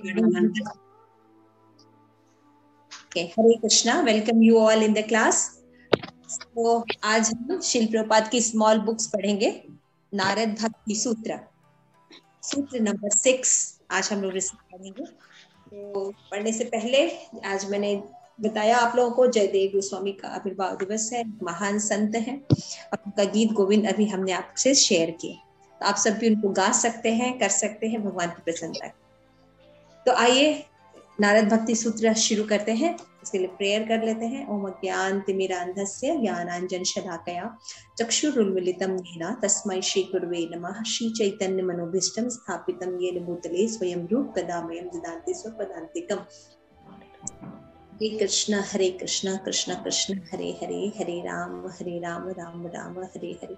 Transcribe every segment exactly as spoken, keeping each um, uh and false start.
Okay, Hare Krishna, welcome you all in the class. तो आज हम श्रील प्रभुपाद की स्मॉल बुक्स पढ़ेंगे, नारद भक्ति सूत्र सूत्र नंबर सिक्स आज हम लोग पढ़ेंगे। तो पढ़ने से पहले आज मैंने बताया आप लोगों को जयदेव गोस्वामी का आविर्भाव दिवस है, महान संत हैं। उनका गीत गोविंद अभी हमने आपसे शेयर किए, तो आप सब भी उनको गा सकते हैं, कर सकते हैं भगवान की प्रसन्नता। तो आइए नारद भक्ति सूत्र शुरू करते हैं। इसके लिए प्रेयर कर लेते हैं। ओम ज्ञान तिमिरांधस्य ज्ञानांजन शलाकया चक्षुरुन्मीलितं येन तस्मै श्री गुरवे नमः। श्री चैतन्य मनोभीष्टं स्थापितं येन भूतले स्वयं रूप कदामयं ददाति स्वपदान्तिकम्। हरे कृष्णा हरे कृष्णा कृष्णा कृष्णा हरे हरे, हरे राम हरे राम राम राम हरे हरे।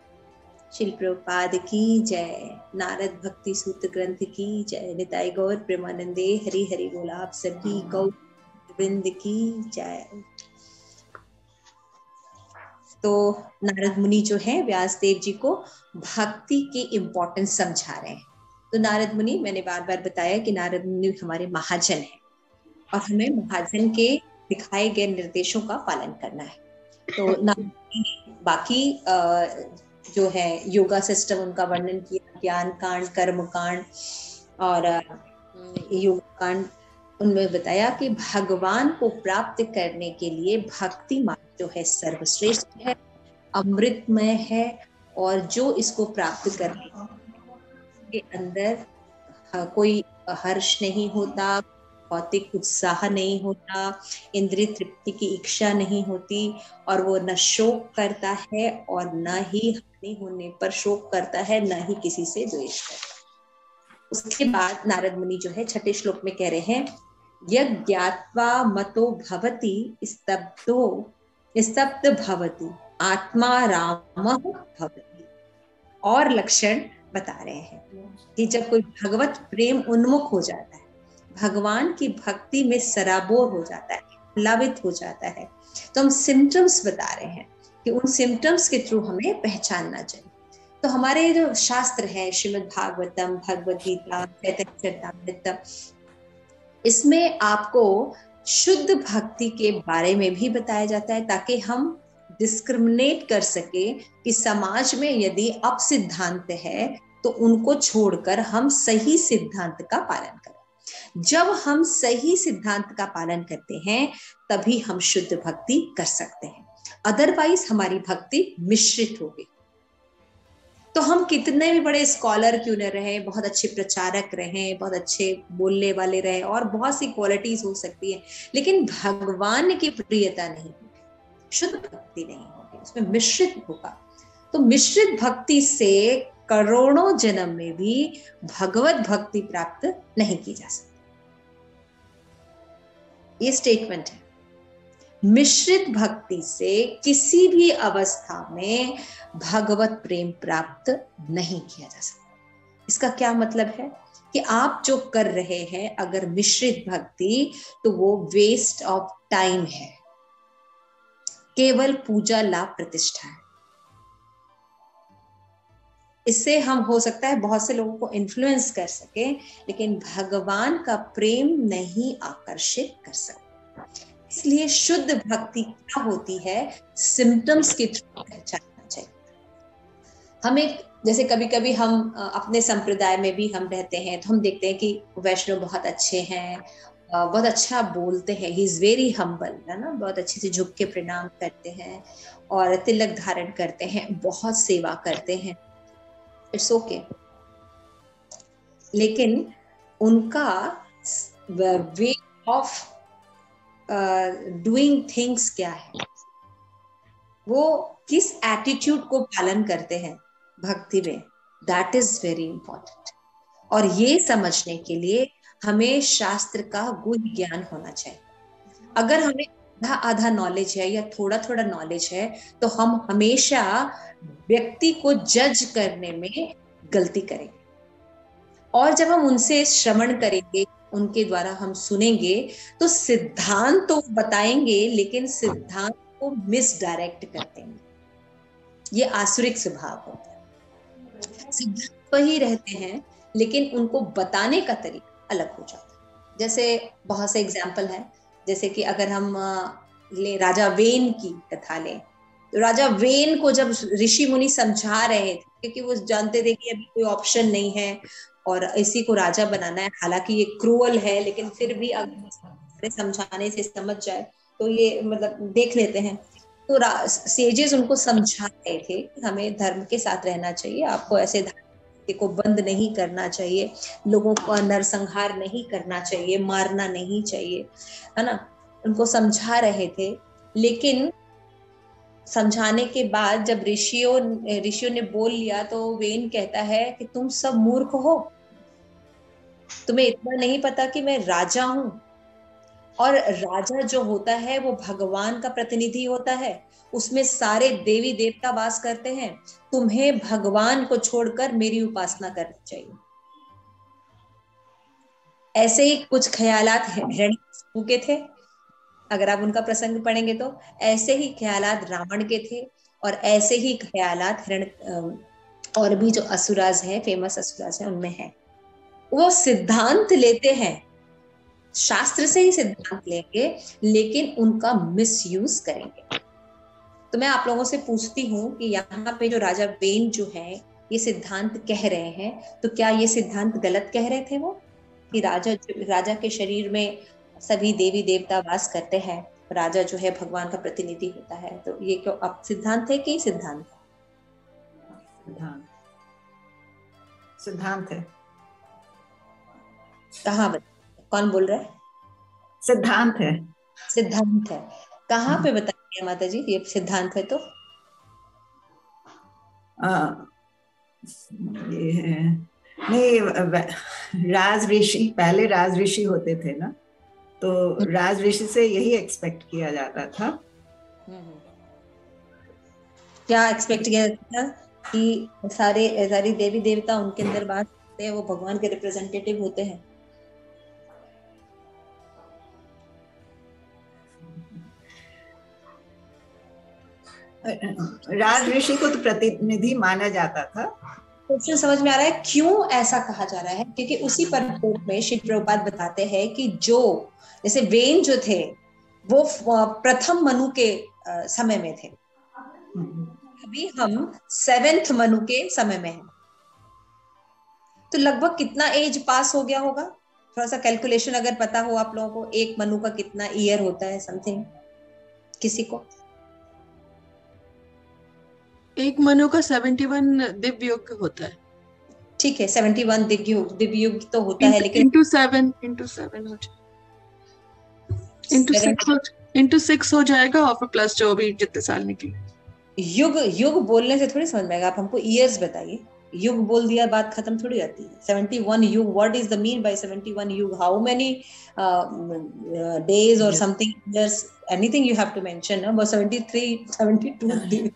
श्रील प्रभुपाद की जय। नारद भक्ति सूत्र ग्रंथ की जय। निताय गौर प्रेमानंदे हरि हरि गुलाब सभी गौर गोविंद की जय। तो नारद मुनि जो है व्यासदेव जी को भक्ति की इम्पोर्टेंस समझा रहे हैं। तो नारद मुनि, मैंने बार बार बताया कि नारद मुनि हमारे महाजन हैं और हमें महाजन के दिखाए गए निर्देशों का पालन करना है। तो नारद मुनि बाकी आ, जो है योगा सिस्टम उनका वर्णन किया, ज्ञान कांड, कर्म कांड और योग कांड। उनमें बताया कि भगवान को प्राप्त करने के लिए भक्ति मार्ग जो है सर्वश्रेष्ठ है, अमृतमय है और जो इसको प्राप्त करने के अंदर कोई हर्ष नहीं होता, भौतिक उत्साह नहीं होता, इंद्रिय तृप्ति की इच्छा नहीं होती और वो न शोक करता है और न ही हानि होने पर शोक करता है, न ही किसी से द्वेष करता। उसके बाद नारद मुनि जो है छठे श्लोक में कह रहे हैं, यज्ञात्वा मतो भवति स्तब्धो स्तब्ध भवति आत्मा रामः भवति। और लक्षण बता रहे हैं कि जब कोई भगवत प्रेम उन्मुख हो जाता है, भगवान की भक्ति में सराबोर हो जाता है, प्लावित हो जाता है, तो हम सिम्टम्स बता रहे हैं कि उन सिम्टम्स के थ्रू हमें पहचानना चाहिए। तो हमारे जो शास्त्र हैं, श्रीमद् भागवतम, भगवद गीता, चैतन्य चरितामृत, इसमें आपको शुद्ध भक्ति के बारे में भी बताया जाता है ताकि हम डिस्क्रिमिनेट कर सके कि समाज में यदि अप सिद्धांत है तो उनको छोड़कर हम सही सिद्धांत का पालन करें। जब हम सही सिद्धांत का पालन करते हैं तभी हम शुद्ध भक्ति कर सकते हैं, अदरवाइज हमारी भक्ति मिश्रित होगी। तो हम कितने भी बड़े स्कॉलर क्यों न रहे, बहुत अच्छे प्रचारक रहे, बहुत अच्छे बोलने वाले रहे और बहुत सी क्वालिटीज हो सकती है, लेकिन भगवान की प्रियता नहीं होगी, शुद्ध भक्ति नहीं होगी, उसमें मिश्रित होगा। तो मिश्रित भक्ति से करोड़ों जन्म में भी भगवत भक्ति प्राप्त नहीं की जा सकती। ये स्टेटमेंट है। मिश्रित भक्ति से किसी भी अवस्था में भगवत प्रेम प्राप्त नहीं किया जा सकता। इसका क्या मतलब है कि आप जो कर रहे हैं, अगर मिश्रित भक्ति, तो वो वेस्ट ऑफ टाइम है, केवल पूजा लाभ प्रतिष्ठा है। इससे हम, हो सकता है बहुत से लोगों को इन्फ्लुएंस कर सके, लेकिन भगवान का प्रेम नहीं आकर्षित कर सकते। इसलिए शुद्ध भक्ति क्या होती है, सिम्टम्स के थ्रू पहचानना चाहिए हमें। जैसे कभी कभी हम अपने संप्रदाय में भी हम रहते हैं तो हम देखते हैं कि वैष्णव बहुत अच्छे हैं, बहुत अच्छा बोलते हैं, ही इज वेरी हम्बल, है ना, बहुत अच्छे से झुक के प्रणाम करते हैं और तिलक धारण करते हैं, बहुत सेवा करते हैं, इट्स ओके okay. लेकिन उनका वे ऑफ डूइंग थिंग्स क्या है, वो किस एटीट्यूड को पालन करते हैं भक्ति में, दैट इज वेरी इंपॉर्टेंट। और ये समझने के लिए हमें शास्त्र का गूढ़ ज्ञान होना चाहिए। अगर हमें आधा आधा नॉलेज है या थोड़ा थोड़ा नॉलेज है तो हम हमेशा व्यक्ति को जज करने में गलती करेंगे। और जब हम उनसे श्रवण करेंगे, उनके द्वारा हम सुनेंगे, तो सिद्धांत तो बताएंगे लेकिन सिद्धांत को मिसडायरेक्ट कर देंगे। ये आसुरिक स्वभाव होता है। सिद्धांत वही रहते हैं लेकिन उनको बताने का तरीका अलग हो जाता है। जैसे बहुत से एग्जाम्पल हैं, जैसे कि अगर हम ले राजा वेन की कथा लें तो राजा वेन को जब ऋषि मुनि समझा रहे थे, क्योंकि वो जानते थे कि अभी कोई ऑप्शन नहीं है और इसी को राजा बनाना है, हालांकि ये क्रूअल है लेकिन फिर भी अगर समझाने से समझ जाए तो ये मतलब देख लेते हैं। तो सेजेस उनको समझा रहे थे कि हमें धर्म के साथ रहना चाहिए, आपको ऐसे धर्म को बंद नहीं करना चाहिए, लोगों को नरसंहार नहीं करना चाहिए, मारना नहीं चाहिए, है ना, उनको समझा रहे थे। लेकिन समझाने के बाद जब ऋषियों ऋषियों ने बोल लिया तो वेन कहता है कि तुम सब मूर्ख हो, तुम्हें इतना नहीं पता कि मैं राजा हूं, और राजा जो होता है वो भगवान का प्रतिनिधि होता है, उसमें सारे देवी देवता वास करते हैं, तुम्हें भगवान को छोड़कर मेरी उपासना करनी चाहिए। ऐसे ही कुछ ख्यालात हिरण्यकशिपु के थे, अगर आप उनका प्रसंग पढ़ेंगे तो ऐसे ही ख्यालात रावण के थे, और ऐसे ही ख्यालात हिरण और भी जो असुराज हैं, फेमस असुराज हैं, उनमें हैं। वो सिद्धांत लेते हैं, शास्त्र से ही सिद्धांत लेंगे, लेकिन उनका मिसयूज करेंगे। तो मैं आप लोगों से पूछती हूँ कि यहाँ पे जो राजा वेन जो है ये सिद्धांत कह रहे हैं, तो क्या ये सिद्धांत गलत कह रहे थे वो, कि राजा राजा के शरीर में सभी देवी देवता वास करते हैं, राजा जो है भगवान का प्रतिनिधि होता है, तो ये क्यों अब सिद्धांत है कि सिद्धांत है? सिद्धांत सिद्धांत है। कहाँ बता, कौन बोल रहा है? सिद्धांत है, सिद्धांत है। कहाँ पे बताइए माता जी ये सिद्धांत है? तो आ, ये है नहीं, राज ऋषि, पहले राज ऋषि होते थे ना, तो राज ऋषि से यही एक्सपेक्ट किया जाता था। क्या एक्सपेक्ट किया जाता था कि सारे सारी देवी देवता उनके अंदर बात करते हैं, वो भगवान के रिप्रेजेंटेटिव होते हैं। राज ऋषि को तो प्रतिनिधि माना जाता था। क्वेश्चन समझ में आ रहा है क्यों ऐसा कहा जा रहा है? क्योंकि उसी पर में श्रील प्रभुपाद बताते हैं कि जो जैसे वेन जो थे वो प्रथम मनु के समय में थे, अभी हम सेवेंथ मनु के समय में हैं, तो लगभग कितना एज पास हो गया होगा? थोड़ा सा कैलकुलेशन अगर पता हो आप लोगों को, एक मनु का कितना ईयर होता है समथिंग, किसी को? एक मनु का इकहत्तर दिव्ययुग होता है। ठीक है, इकहत्तर दिव्ययुग दिव्ययुग तो होता है, लेकिन इनटू सेवन इनटू सेवन हो जाए, इनटू सिक्स इनटू सिक्स हो जाएगा, और प्लस जो भी जितने साल निकले। युग युग बोलने से थोड़ी समझ में आएगा, आप हमको इयर्स बताइए, युग बोल दिया बात खत्म थोड़ी जाती है। इकहत्तर युग, what is the mean by इकहत्तर युग? हाउ मेनी डेज और something, years, anything you have to mention बस। सेवेंटी थ्री सेवेंटी टू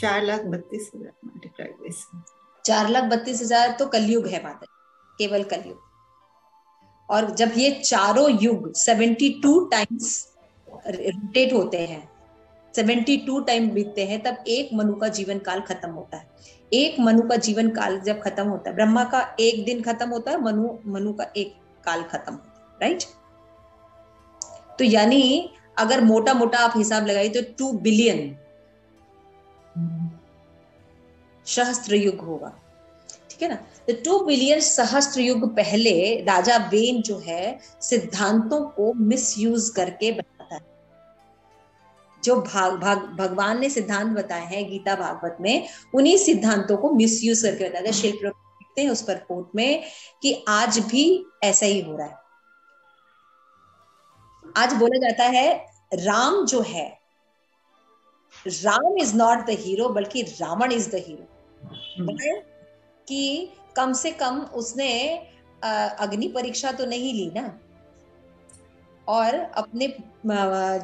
चार लाख बत्तीस हजार चार लाख बत्तीस हजार तो कलयुग है माता, केवल कलयुग। और जब ये चारों युग बहत्तर टाइम्स रोटेट होते हैं, बहत्तर टाइम बीतते हैं, तब एक मनु का जीवन काल खत्म होता है। एक मनु का जीवन काल जब खत्म होता है, ब्रह्मा का एक दिन खत्म होता है, मनु मनु का एक काल खत्म होता है, राइट। तो यानी अगर मोटा मोटा आप हिसाब लगाइए तो टू बिलियन सहस्त्र युग होगा, ठीक है ना। तो टू बिलियन सहस्त्र युग पहले राजा वेन जो है सिद्धांतों को मिसयूज करके बताता है। जो भाग, भाग, भगवान ने सिद्धांत बताए हैं गीता भागवत में, उन्हीं सिद्धांतों को मिसयूज करके बताता है। श्रील प्रभुपाद लिखते हैं उस पर कोट में कि आज भी ऐसा ही हो रहा है। आज बोला जाता है राम जो है, Ram is not the hero, बल्कि रावण इज द हीरो, कि कम से कम उसने अग्नि परीक्षा तो नहीं ली ना, और अपने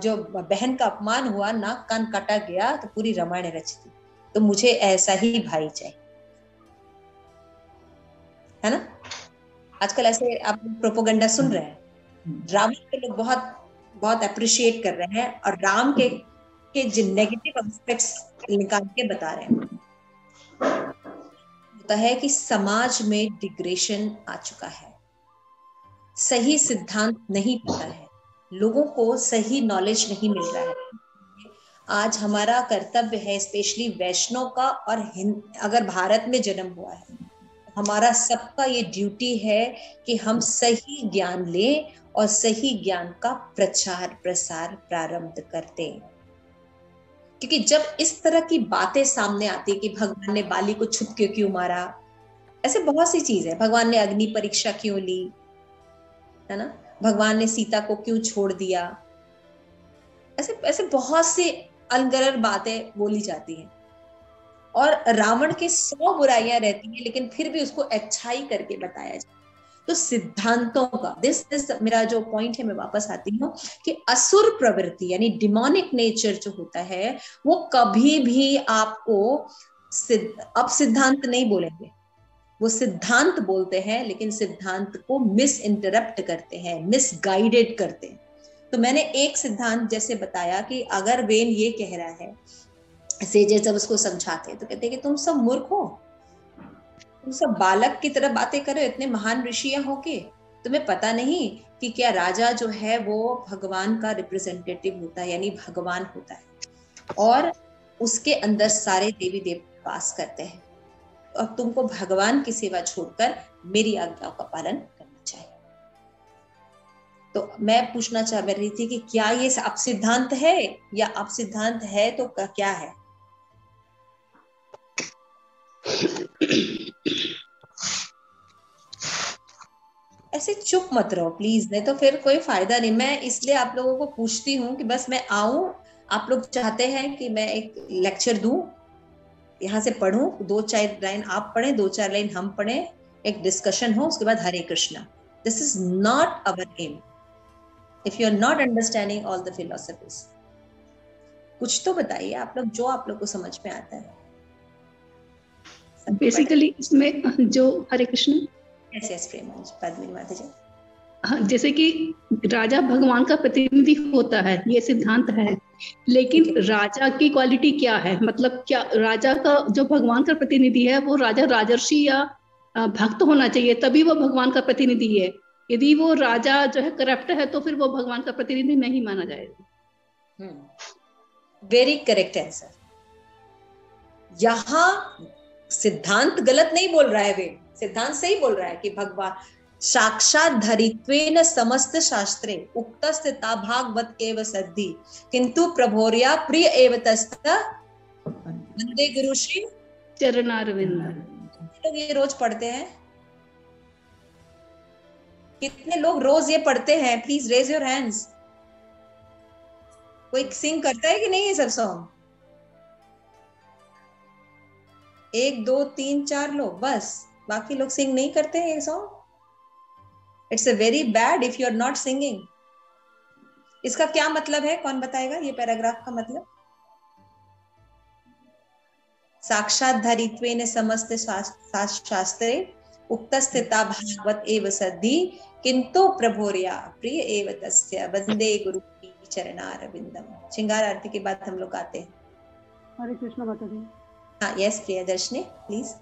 जो बहन का अपमान हुआ, नाक कान काटा गया, तो पूरी रामायण रच दी, तो मुझे ऐसा ही भाई चाहिए, है ना। आजकल ऐसे आप प्रोपोगंडा सुन रहे हैं, रावण के लोग बहुत बहुत अप्रिशिएट कर रहे हैं, और राम के के जिन नेगेटिव एस्पेक्ट्स निकाल के बता रहे हैं। होता है कि समाज में डिग्रेशन आ चुका है, सही सिद्धांत नहीं पता है, लोगों को सही नॉलेज नहीं मिल रहा है। आज हमारा कर्तव्य है, स्पेशली वैष्णव का, और अगर भारत में जन्म हुआ है, हमारा सबका ये ड्यूटी है कि हम सही ज्ञान लें और सही ज्ञान का प्रचार प्रसार प्रारंभ करते हैं। क्योंकि जब इस तरह की बातें सामने आती है कि भगवान ने बाली को छुपके क्यों मारा, ऐसे बहुत सी चीज है, भगवान ने अग्नि परीक्षा क्यों ली, है ना, भगवान ने सीता को क्यों छोड़ दिया, ऐसे ऐसे बहुत से अलगरल बातें बोली जाती हैं। और रावण के सौ बुराइयां रहती हैं, लेकिन फिर भी उसको अच्छाई करके बताया जाता है। तो सिद्धांतों का, दिस इज मेरा जो पॉइंट है, मैं वापस आती हूँ कि असुर प्रवृत्ति यानी डिमोनिक नेचर जो होता है वो कभी भी आपको सिद्ध, अब सिद्धांत नहीं बोलेंगे, वो सिद्धांत बोलते हैं, लेकिन सिद्धांत को मिस इंटरप्ट करते हैं, मिस गाइडेड करते हैं। तो मैंने एक सिद्धांत जैसे बताया कि अगर वेन ये कह रहा है, सेजे जब उसको समझाते तो कहते हैं कि तुम सब मूर्ख हो, तुम सब बालक की तरह बातें करो, इतने महान ऋषियां होके तुम्हें पता नहीं कि क्या राजा जो है वो भगवान का रिप्रेजेंटेटिव होता है, यानी भगवान होता है, और उसके अंदर सारे देवी देवता वास करते हैं, और तुमको भगवान की सेवा छोड़कर मेरी आज्ञाओं का पालन करना चाहिए। तो मैं पूछना चाह रही थी कि क्या ये आप सिद्धांत है, या आप सिद्धांत है तो क्या है? ऐसे चुप मत रहो प्लीज, नहीं तो फिर कोई फायदा नहीं। मैं इसलिए आप लोगों को पूछती हूँ कि बस मैं आऊं, आप लोग चाहते हैं कि मैं एक लेक्चर दूं, यहाँ से पढ़ूं, दो चार लाइन आप पढ़ें, दो चार लाइन हम पढ़ें, एक डिस्कशन हो, उसके बाद Hare Krishna. This is not our aim. If you are not understanding all the philosophies, कुछ तो बताइए आप लोग जो आप लोग को समझ में आता है। बेसिकली इसमें जो हरे कृष्ण, हाँ, जैसे कि राजा भगवान का प्रतिनिधि होता है, ये सिद्धांत है, लेकिन राजा की क्वालिटी क्या है, मतलब क्या राजा का जो भगवान का प्रतिनिधि है वो राजा राजर्षि या भक्त होना चाहिए, तभी वो भगवान का प्रतिनिधि है। यदि वो राजा जो है करप्ट है तो फिर वो भगवान का प्रतिनिधि नहीं माना जाएगा। Very correct answer. यहाँ सिद्धांत गलत नहीं बोल रहा है, वे सिद्धांत सही बोल रहा है कि भगवान साक्षात धरित्वेन समस्त शास्त्रे उक्तस्ता भागवत एव सद्धि किंतु प्रभोर्या प्रिय एव तस्ता वंदे गुरु श्री चरणारविंद। लोग ये रोज पढ़ते हैं, कितने लोग रोज ये पढ़ते हैं? Please raise your hands. कोई सिंग करता है कि नहीं ये सब सॉन्ग? एक दो तीन चार लोग, बस, बाकी लोग सिंग नहीं करते हैं ये song. It's a very bad if you are not singing. इसका क्या मतलब है, कौन बताएगा ये पैराग्राफ का मतलब? साक्षात धरित्वेन समस्त शास्त्रे उक्तस्थिता भागवत एव सद्धि किंतु प्रभोर्या प्रिय एव तस्य वंदे गुरु चरणारविंदम। श्रृंगार आरती के बाद हम लोग आते हैं। हरे कृष्ण माता जी। हाँ, यस प्रिया दर्शनी, प्लीज।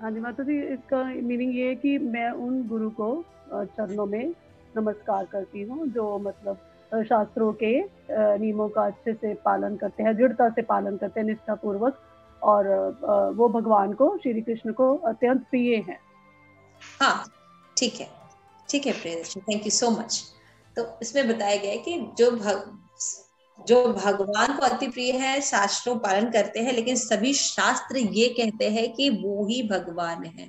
हाँ जी माता जी, इसका मीनिंग ये है कि मैं उन गुरु को चरणों में नमस्कार करती हूँ जो मतलब शास्त्रों के नियमों का अच्छे से पालन करते हैं, दृढ़ता से पालन करते हैं, निष्ठापूर्वक, और वो भगवान को, श्री कृष्ण को अत्यंत प्रिय हैं। हाँ, ठीक है, ठीक है प्रिया दर्शनी, थैंक यू सो मच। तो इसमें बताया गया है कि जो भग... जो भगवान को अति प्रिय है, शास्त्रों पालन करते हैं, लेकिन सभी शास्त्र ये कहते हैं कि वो ही भगवान है।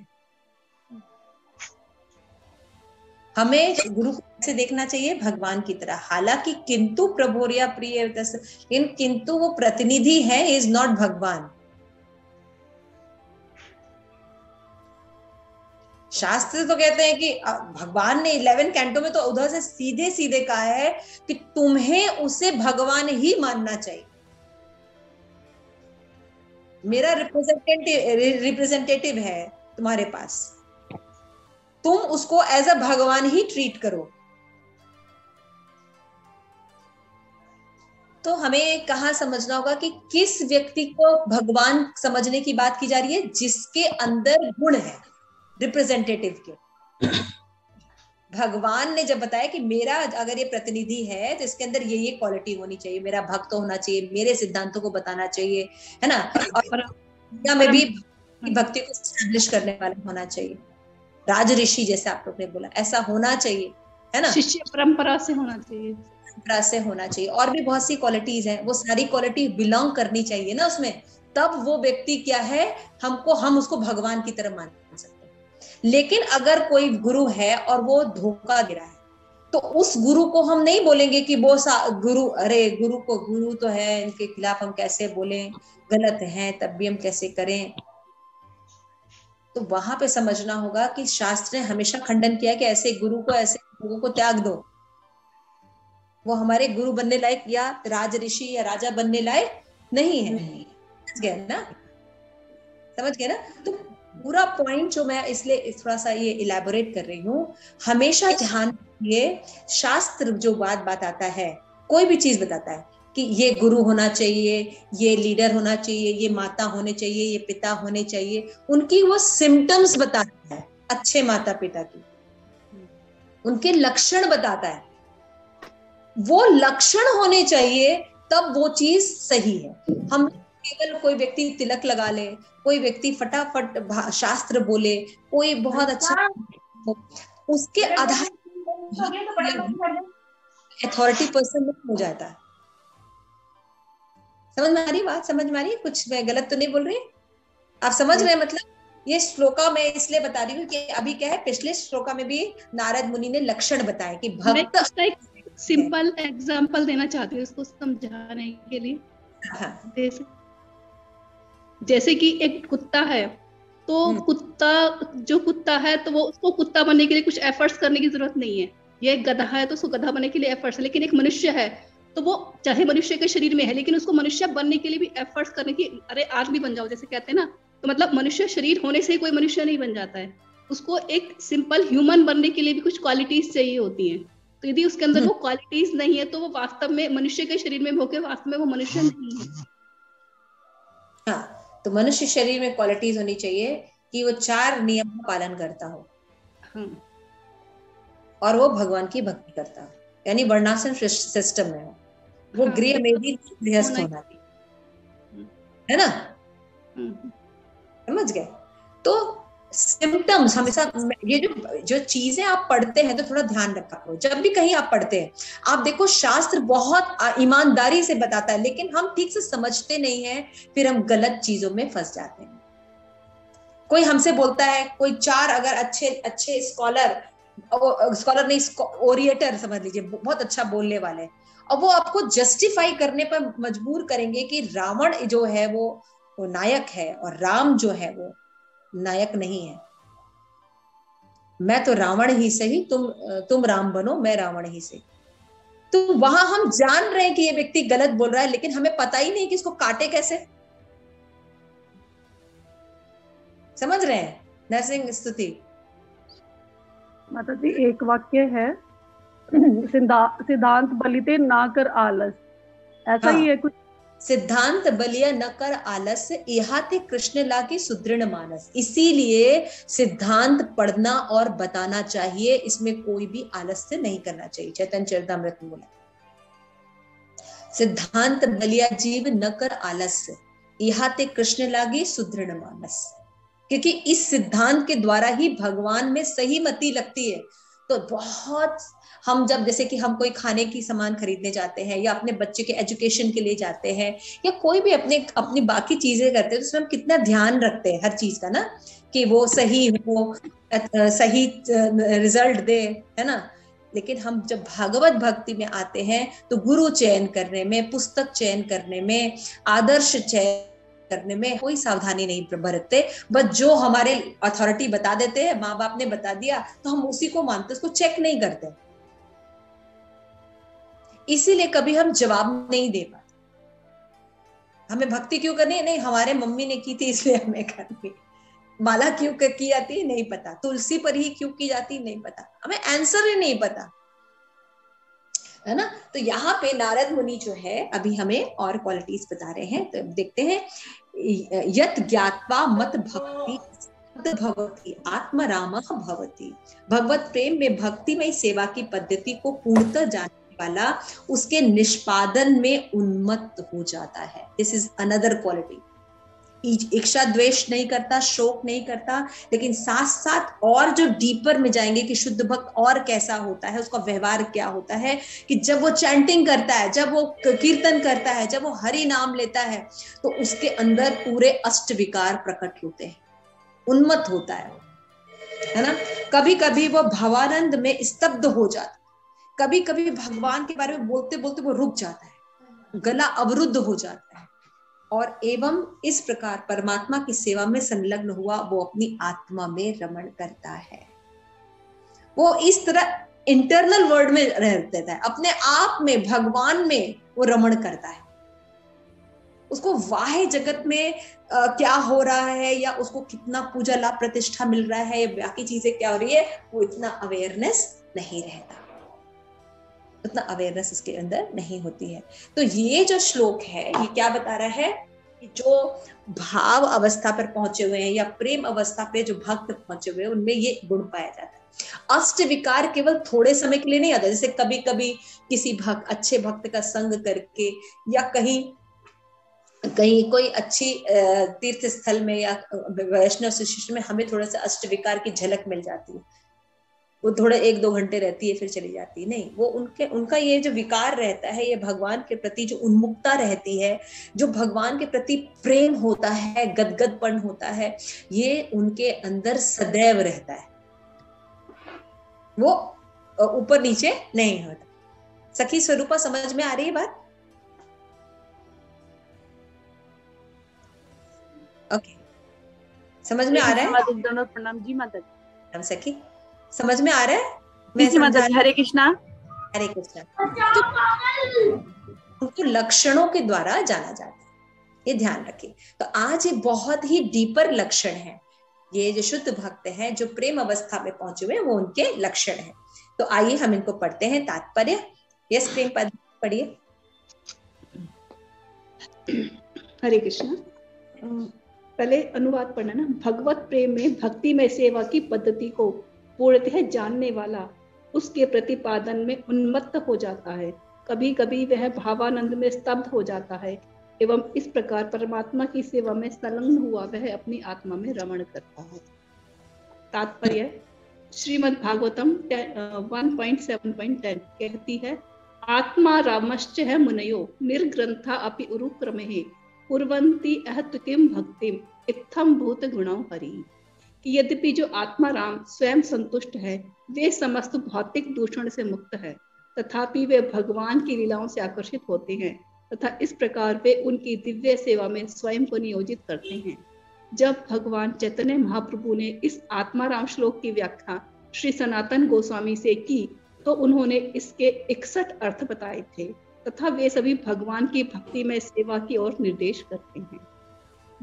हमें गुरु से देखना चाहिए भगवान की तरह। हालांकि किंतु प्रभोर्या प्रिय, लेकिन किंतु वो प्रतिनिधि है, इज नॉट भगवान। शास्त्र तो कहते हैं कि भगवान ने इलेवन कैंटो में तो उधर से सीधे सीधे कहा है कि तुम्हें उसे भगवान ही मानना चाहिए। मेरा रिप्रेजेंटेटिव रिप्रेजेंटेटिव है तुम्हारे पास, तुम उसको एज अ भगवान ही ट्रीट करो। तो हमें कहाँ समझना होगा कि किस व्यक्ति को भगवान समझने की बात की जा रही है? जिसके अंदर गुण है रिप्रेजेंटेटिव के, भगवान ने जब बताया कि मेरा अगर ये प्रतिनिधि है तो इसके अंदर ये ये क्वालिटी होनी चाहिए, मेरा भक्त होना चाहिए, मेरे सिद्धांतों को बताना चाहिए, है ना, और दुनिया में भी भक्ति को एस्टैब्लिश करने वाला होना चाहिए, राज ऋषि जैसे आप लोग ने बोला, ऐसा होना चाहिए, है ना, शिष्य परंपरा से होना चाहिए, परंपरा से होना चाहिए, और भी बहुत सी क्वालिटीज हैं, वो सारी क्वालिटी बिलोंग करनी चाहिए ना उसमें, तब वो व्यक्ति क्या है, हमको हम उसको भगवान की तरह मान सकते हैं। लेकिन अगर कोई गुरु है और वो धोखा दे रहा है, तो उस गुरु को हम नहीं बोलेंगे कि वो गुरु, अरे गुरु को गुरु तो है, इनके खिलाफ हम कैसे बोलें, गलत है तब भी हम कैसे करें। तो वहां पे समझना होगा कि शास्त्र ने हमेशा खंडन किया कि ऐसे गुरु को, ऐसे लोगों को त्याग दो, वो हमारे गुरु बनने लायक या राज ऋषि या राजा बनने लायक नहीं है। समझ गए ना, समझ गए ना। तो पूरा पॉइंट जो मैं इसलिए थोड़ा सा ये इलैबोरेट कर रही हूँ, हमेशा ध्यान रखिए, शास्त्र जो बात बात आता है, कोई भी चीज बताता है कि ये गुरु होना चाहिए, ये लीडर होना चाहिए, ये माता होने चाहिए, ये पिता होने चाहिए, उनकी वो सिम्टम्स बताता है, अच्छे माता पिता की उनके लक्षण बताता है, वो लक्षण होने चाहिए तब वो चीज सही है। हम केवल कोई व्यक्ति तिलक लगा ले, कोई व्यक्ति फटाफट शास्त्र बोले, कोई बहुत अच्छा हो, उसके आधार अथॉरिटी पर्सन हो जाता है। समझ में आ रही बात, समझ में आ रही है, कुछ मैं गलत तो नहीं बोल रही, आप समझ रहे हैं। मतलब ये श्लोका मैं इसलिए बता रही हूँ कि अभी क्या है, पिछले श्लोका में भी नारद मुनि ने लक्षण बताया कि भक्त, सिंपल एग्जांपल देना चाहती हूँ इसको समझाने के लिए। हाँ। जैसे, जैसे कि एक कुत्ता है, तो कुत्ता जो कुत्ता है तो वो उसको कुत्ता बनने के लिए कुछ एफर्ट्स करने की जरूरत नहीं है। ये गधा है तो उसको गधा बनने के लिए एफर्ट्स है, लेकिन एक मनुष्य है तो वो चाहे मनुष्य के शरीर में है, लेकिन उसको मनुष्य बनने के लिए भी एफर्ट्स करने की, अरे आदमी बन जाओ जैसे कहते हैं ना, तो मतलब मनुष्य शरीर होने से ही कोई मनुष्य नहीं बन जाता है, उसको एक सिंपल ह्यूमन बनने के लिए भी कुछ क्वालिटीज चाहिए होती हैं। तो यदि उसके अंदर वो क्वालिटीज नहीं है तो वो वास्तव में मनुष्य के शरीर में होके वास्तव में वो मनुष्य नहीं है। हाँ, तो मनुष्य शरीर में क्वालिटीज होनी चाहिए कि वो चार नियम का पालन करता हो। हाँ। और वो भगवान की भक्ति करता हो, यानी वर्णाश्रम सिस्टम में हो, वो गृह में भी गृहस्थ होना चाहिए, है ना, समझ गए। तो सिम्टम्स हमेशा, ये जो जो चीजें आप पढ़ते हैं तो थोड़ा ध्यान रखा करो, जब भी कहीं आप पढ़ते हैं, आप देखो शास्त्र बहुत ईमानदारी से बताता है, लेकिन हम ठीक से समझते नहीं है, फिर हम गलत चीजों में फंस जाते हैं। कोई हमसे बोलता है, कोई चार अगर अच्छे अच्छे स्कॉलर स्कॉलर नहीं ओरिएटर समझ लीजिए, बहुत अच्छा बोलने वाले, और वो आपको जस्टिफाई करने पर मजबूर करेंगे कि रावण जो है वो वो नायक है और राम जो है वो नायक नहीं है, मैं तो रावण ही सही, तुम तुम राम बनो, मैं रावण ही सही। तो वहां हम जान रहे हैं कि ये व्यक्ति गलत बोल रहा है, लेकिन हमें पता ही नहीं कि इसको काटे कैसे। समझ रहे हैं नरसिंह स्तुति माता जी। एक वाक्य है, सिद्धांत बलिते ना कर आलस, ऐसा हाँ, ही है कुछ, सिद्धांत बलिया न कर आलस, इहाते कृष्ण ला की सुदृढ़ मानस। इसीलिए सिद्धांत पढ़ना और बताना चाहिए, इसमें कोई भी आलस से नहीं करना चाहिए। चैतन्य चरितामृत में बोला, सिद्धांत बलिया जीव न कर आलस, इहाते कृष्ण लागी सुदृढ़ मानस, क्योंकि इस सिद्धांत के द्वारा ही भगवान में सही मति लगती है। तो बहुत हम जब जैसे कि हम कोई खाने की सामान खरीदने जाते हैं, या अपने बच्चे के एजुकेशन के लिए जाते हैं, या कोई भी अपने अपनी बाकी चीजें करते हैं, तो उसमें हम कितना ध्यान रखते हैं हर चीज का ना, कि वो सही हो, सही रिजल्ट दे, है ना। लेकिन हम जब भागवत भक्ति में आते हैं तो गुरु चयन करने में, पुस्तक चयन करने में, आदर्श चयन करने में कोई सावधानी नहीं बरतते, बस जो हमारे अथॉरिटी बता देते हैं, माँ बाप ने बता दिया तो हम उसी को मानते, उसको चेक नहीं करते, इसीलिए कभी हम जवाब नहीं दे पाते। हमें भक्ति क्यों करनी है, नहीं हमारे मम्मी ने की थी इसलिए हमें करनी, माला क्यों की जाती है नहीं पता, तुलसी पर ही क्यों की जाती नहीं पता, हमें आंसर ही नहीं पता, है ना। तो यहाँ पे नारद मुनि जो है अभी हमें और क्वालिटीज बता रहे हैं, तो देखते हैं। यत ज्ञात्वा मत भक्ति भवति आत्मरामः भवति। भगवत प्रेम में भक्तिमय सेवा की पद्धति को पूर्णतः जानने वाला उसके निष्पादन में उन्मत्त हो जाता है। This is another quality. इच्छा द्वेष नहीं करता, शोक नहीं करता, लेकिन साथ साथ और जो डीपर में जाएंगे कि शुद्ध भक्त और कैसा होता है, उसका व्यवहार क्या होता है, कि जब वो चैंटिंग करता है, जब वो कीर्तन करता है, जब वो हरि नाम लेता है, तो उसके अंदर पूरे अष्ट विकार प्रकट होते हैं, उन्मत्त होता है, है ना। कभी कभी वो भावानंद में स्तब्ध हो जाता, कभी कभी भगवान के बारे में बोलते बोलते वो रुक जाता है, गला अवरुद्ध हो जाता है, और एवं इस प्रकार परमात्मा की सेवा में संलग्न हुआ वो अपनी आत्मा में रमण करता है। वो इस तरह इंटरनल वर्ल्ड में रह देता है, अपने आप में, भगवान में वो रमण करता है। उसको वाहे जगत में आ, क्या हो रहा है, या उसको कितना पूजा लाभ प्रतिष्ठा मिल रहा है, या बाकी चीजें क्या हो रही है, वो इतना अवेयरनेस नहीं रहता, उतना अवेयरनेस उसके अंदर नहीं होती है। तो ये जो श्लोक है ये क्या बता रहा है कि जो भाव अवस्था पर पहुंचे हुए हैं या प्रेम अवस्था पे जो भक्त पहुंचे हुए हैं उनमें ये गुण पाया जाता है। अष्ट विकार केवल थोड़े समय के लिए नहीं आता, जैसे कभी कभी किसी भक्त, अच्छे भक्त का संग करके या कहीं कहीं कोई अच्छी तीर्थ स्थल में या वैष्णव शिष्य में हमें थोड़ा सा अष्ट विकार की झलक मिल जाती है, वो थोड़े एक दो घंटे रहती है फिर चली जाती है। नहीं, वो उनके उनका ये जो विकार रहता है, ये भगवान के प्रति जो उन्मुक्ता रहती है, जो भगवान के प्रति प्रेम होता है, गदगदपन होता है, ये उनके अंदर सदैव रहता है, वो ऊपर नीचे नहीं होता। सखी स्वरूपा, समझ में आ रही है बात? ओके, समझ में आ रहा है? दोनों प्रणाम जी माता जी। सखी, समझ में आ रहा है? मैं समझा। हरे कृष्णा, हरे कृष्णा। तो उनको लक्षणों के द्वारा जाना जाता है, ये ध्यान रखिए। तो आज ये बहुत ही डीपर लक्षण है, ये जो शुद्ध भक्त हैं, जो प्रेम अवस्था में पहुंचे हुए, वो उनके लक्षण हैं। तो आइए हम इनको पढ़ते हैं। तात्पर्य, यस प्रेम पद पढ़िए। हरे कृष्णा। पहले अनुवाद पढ़ना ना। भगवत प्रेम में भक्ति में सेवा की पद्धति को पूर्णतः जानने वाला उसके प्रतिपादन में उन्मत्त हो जाता है। कभी कभी वह भावानंद में स्तब्ध हो जाता है एवं इस प्रकार परमात्मा की सेवा में संलग्न हुआ वह अपनी आत्मा में रमण करता है। तात्पर्य, Shrimad Bhagavatam one point seven point ten कहती है, आत्मा रामश्च है मुनयो निर्ग्रंथा अपि उरुक्रमेः कुर्वन्ति अहत्किम भक्तिम इत्थम भूत गुणौ हरि। कि यद्यपि जो आत्मा राम स्वयं संतुष्ट है, वे समस्त भौतिक दूषण से मुक्त है, तथापि वे भगवान की लीलाओं से आकर्षित होते हैं तथा इस प्रकार वे उनकी दिव्य सेवा में स्वयं को नियोजित करते हैं। जब भगवान चैतन्य महाप्रभु ने इस आत्मा राम श्लोक की व्याख्या श्री सनातन गोस्वामी से की तो उन्होंने इसके इकसठ अर्थ बताए थे तथा वे सभी भगवान की भक्ति में सेवा की ओर निर्देश करते हैं।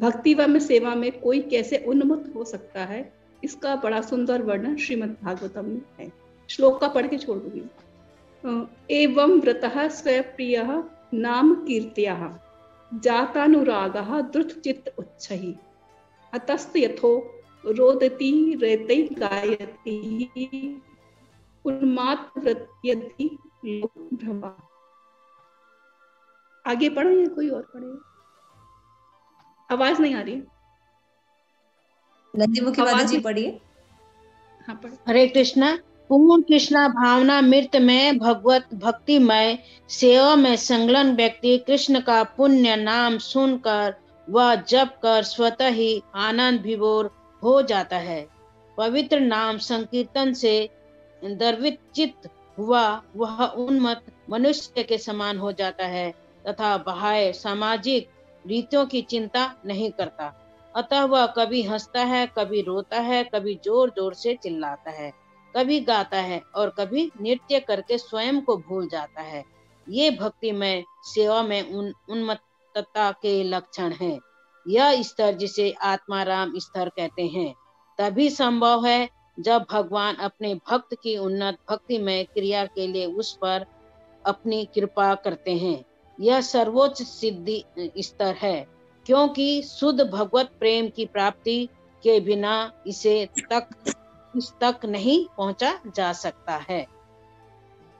भक्ति व सेवा में कोई कैसे उन्मुक्त हो सकता है, इसका बड़ा सुंदर वर्णन श्रीमद् भागवतम में है। श्लोक का पढ़ के छोड़ दूंगी। एवं व्रतः स्वप्रियः नाम कीर्त्याः जातानुरागः द्रुतचित्त उच्छहि अतस्त यथो रोदति रेतै गायति उन्मात् व्रत्यति लोकभ्रमः। आगे पढ़ो या कोई और पढ़े? आवाज नहीं आ रही। नंदीमुखी वाली जी पढ़िए। हाँ, हरे कृष्णा। पूर्ण कृष्णा भावना मृत में भगवत भक्ति में सेवा में संलग्न व्यक्ति कृष्ण का पुण्य नाम सुनकर व जप कर स्वतः ही आनंद विभोर हो जाता है। पवित्र नाम संकीर्तन से दर्विचित हुआ वह उन्मत्त मनुष्य के समान हो जाता है तथा बाह्य सामाजिक रीतियों की चिंता नहीं करता, अतः वह कभी हंसता है, कभी रोता है, कभी जोर जोर से चिल्लाता है, कभी गाता है और कभी नृत्य करके स्वयं को भूल जाता है। ये भक्ति में सेवा में उन उन्मत्तता के लक्षण है। यह स्तर जिसे आत्माराम स्तर कहते हैं तभी संभव है जब भगवान अपने भक्त की उन्नत भक्ति में क्रिया के लिए उस पर अपनी कृपा करते हैं। यह सर्वोच्च सिद्धि स्तर है क्योंकि शुद्ध भगवत प्रेम की प्राप्ति के बिना इसे तक इस तक नहीं पहुंचा जा सकता है।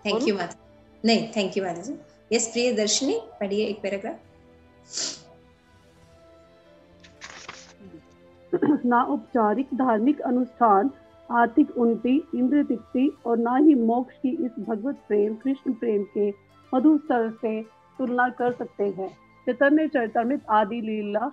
थैंक यू माता नहीं थैंक यू माता जी। यस प्रिय दर्शनी पढ़िए एक पैराग्राफ। ना औपचारिक धार्मिक अनुष्ठान, आर्थिक उन्नति, इंद्र तृप्ति और ना ही मोक्ष की इस भगवत प्रेम कृष्ण प्रेम के मधुर स्तर से तुलना कर सकते हैं। चैतन्य चरितामृत आदि लीला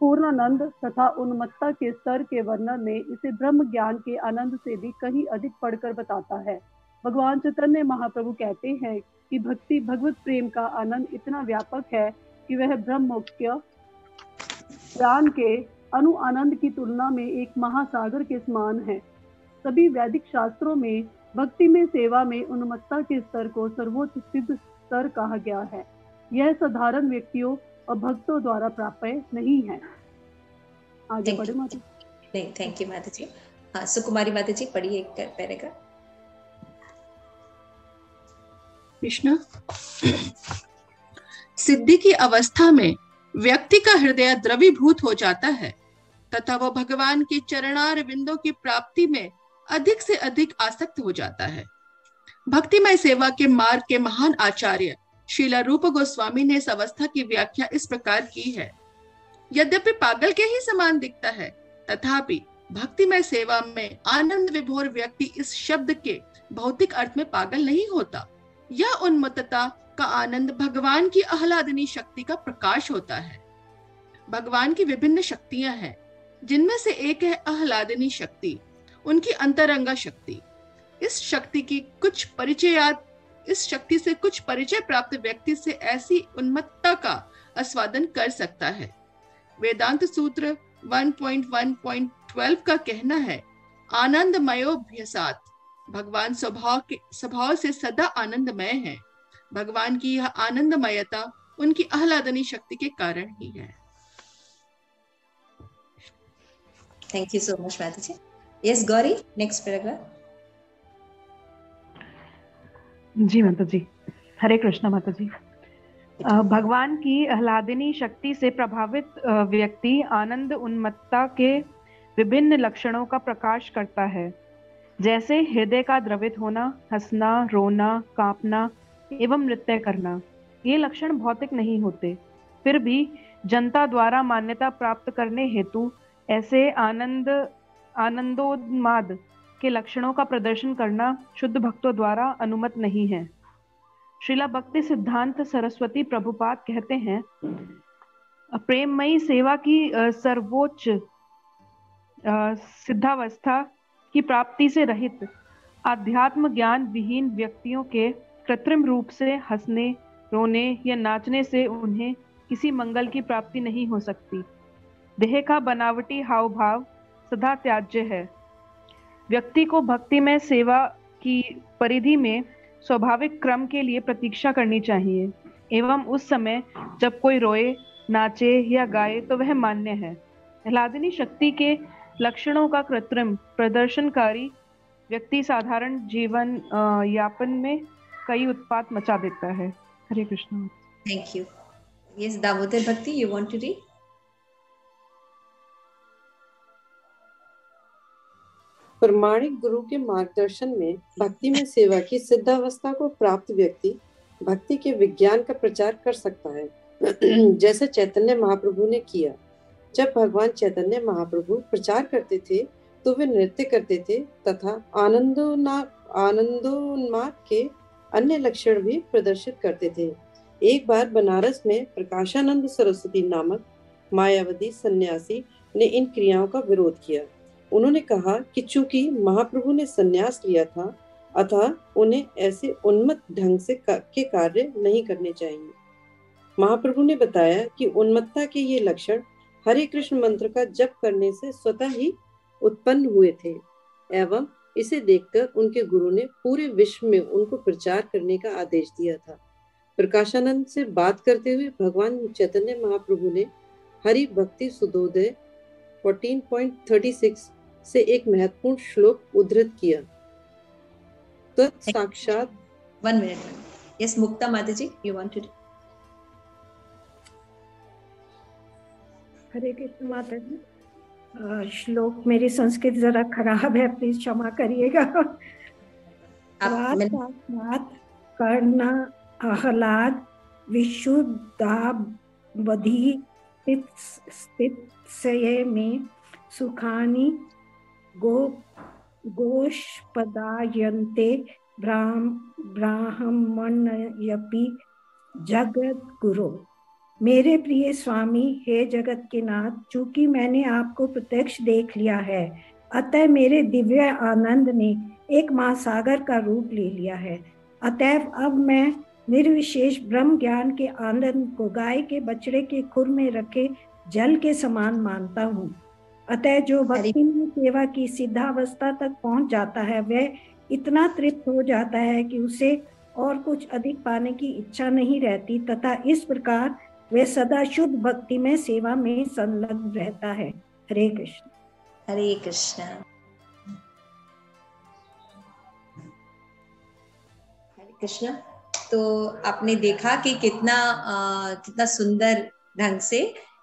पूर्णानंद तथा उन्मत्ता के स्तर के वर्णन में इसे ब्रह्म ज्ञान के आनंद से भी कहीं अधिक पढ़कर बताता है। भगवान चैतन्य महाप्रभु कहते हैं कि भक्ति भगवत प्रेम का आनंद इतना व्यापक है कि वह ब्रह्मोक्त्य ज्ञान के अनु आनंद की तुलना में एक महासागर के समान है। सभी वैदिक शास्त्रों में भक्ति में सेवा में उन्मत्ता के स्तर को सर्वोच्च सिद्ध स्तर कहा गया है। यह साधारण व्यक्तियों और भक्तों द्वारा प्राप्य नहीं है। आगे बढ़े माता जी। थैंक यू माता जी। हाँ सुकुमारी माता जी पढ़िए एक पैराग्राफ। कृष्णा सिद्धि की अवस्था में व्यक्ति का हृदय द्रवीभूत हो जाता है तथा वह भगवान की चरणारविंदों की प्राप्ति में अधिक से अधिक आसक्त हो जाता है। भक्तिमय सेवा के मार्ग के महान आचार्य श्रील रूप गोस्वामी ने इस अवस्था की व्याख्या इस प्रकार की है। यद्यपि पागल के ही समान दिखता है तथापि भक्तिमय सेवा में आनंद विभोर व्यक्ति इस शब्द के भौतिक अर्थ में पागल नहीं होता। यह उन्मत्तता का आनंद भगवान की आह्लादनी शक्ति का प्रकाश होता है। भगवान की विभिन्न शक्तियां हैं जिनमें से एक है आह्लादनी शक्ति, उनकी अंतरंगा शक्ति। इस शक्ति की कुछ परिचय इस शक्ति से कुछ परिचय प्राप्त व्यक्ति से ऐसी उन्मत्तता का आस्वादन कर सकता है। वेदांत सूत्र एक पॉइंट एक पॉइंट बारह का कहना है आनंदमयोभ्यसात। भगवान स्वभाव के स्वभाव से सदा आनंदमय है। भगवान की यह आनंदमयता उनकी आह्लादनी शक्ति के कारण ही है। थैंक यू सो मच माता जी। Yes Gauri next paragraph. जी माता जी। हरे कृष्णा माता जी। भगवान की आह्लादनी शक्ति से प्रभावित व्यक्ति आनंद उन्मत्ता के विभिन्न लक्षणों का प्रकाश करता है, जैसे हृदय का द्रवित होना, हंसना, रोना, कांपना एवं नृत्य करना। ये लक्षण भौतिक नहीं होते, फिर भी जनता द्वारा मान्यता प्राप्त करने हेतु ऐसे आनंद आनंदोन्माद के लक्षणों का प्रदर्शन करना शुद्ध भक्तों द्वारा अनुमत नहीं है। श्रीला भक्ति सिद्धांत सरस्वती प्रभुपाद कहते हैं प्रेममयी सेवा की सर्वोच्च सिद्धावस्था की प्राप्ति से रहित आध्यात्म ज्ञान विहीन व्यक्तियों के कृत्रिम रूप से हंसने, रोने या नाचने से उन्हें किसी मंगल की प्राप्ति नहीं हो सकती। देह का बनावटी हाव भाव सदा त्याज्य है। व्यक्ति को भक्ति में सेवा की परिधि में स्वाभाविक क्रम के लिए प्रतीक्षा करनी चाहिए एवं उस समय जब कोई रोए, नाचे या गाए तो वह मान्य है। आह्लादनी शक्ति के लक्षणों का कृत्रिम प्रदर्शनकारी व्यक्ति साधारण जीवन यापन में कई उत्पात मचा देता है। Hare Krishna. Thank you. Yes Damodar Bhakti you want to read. प्रमाणिक गुरु के मार्गदर्शन में भक्ति में सेवा की सिद्धावस्था को प्राप्त व्यक्ति भक्ति के विज्ञान का प्रचार कर सकता है जैसे चैतन्य महाप्रभु ने किया। जब भगवान चैतन्य महाप्रभु प्रचार करते थे तो वे नृत्य करते थे तथा आनंदोन्माद के अन्य लक्षण भी प्रदर्शित करते थे। एक बार बनारस में प्रकाशानंद सरस्वती नामक मायावादी सन्यासी ने इन क्रियाओं का विरोध किया। उन्होंने कहा कि चूंकि महाप्रभु ने सन्यास लिया था अतः उन्हें ऐसे उन्मत्त ढंग से के कार्य नहीं करने चाहिए। महाप्रभु ने बताया कि उन्मत्ता के ये लक्षण हरे कृष्ण मंत्र का जप करने से स्वतः ही उत्पन्न हुए थे एवं इसे देखकर उनके गुरु ने पूरे विश्व में उनको प्रचार करने का आदेश दिया था। प्रकाशानंद से बात करते हुए भगवान चैतन्य महाप्रभु ने हरि भक्ति सुदोदय चौदह पॉइंट छत्तीस से एक महत्वपूर्ण श्लोक उद्धृत किया। तो साक्षात वन मिनट। यस मुक्ता माता जी you want to. Hare Krishna माता जी। श्लोक, मेरी संस्कृत जरा खराब है, प्लीज क्षमा करिएगा। कर्ण आह्लाद विशुद्धावधि स्थितस्य में सुखानि गो गोष्पदायन्ते ब्राह्मणयपि जगत गुरु। मेरे प्रिय स्वामी, हे जगत के नाथ, चूंकि मैंने आपको प्रत्यक्ष देख लिया है, अतः मेरे दिव्य आनंद ने एक महासागर का रूप ले लिया है। अतएव अब मैं निर्विशेष ब्रह्म ज्ञान के आनंद को गाय के बछड़े के खुर में रखे जल के समान मानता हूँ। अतः जो भक्ति में सेवा की सिद्धावस्था तक पहुँच जाता है, वह इतना तृप्त हो जाता है कि उसे और कुछ अधिक पाने की इच्छा नहीं रहती, तथा इस प्रकार वह सदा शुद्ध भक्ति में सेवा में संलग्न रहता है। हरे कृष्ण, हरे कृष्ण, हरे कृष्ण। तो आपने देखा कि कितना आ, कितना सुंदर ढंग से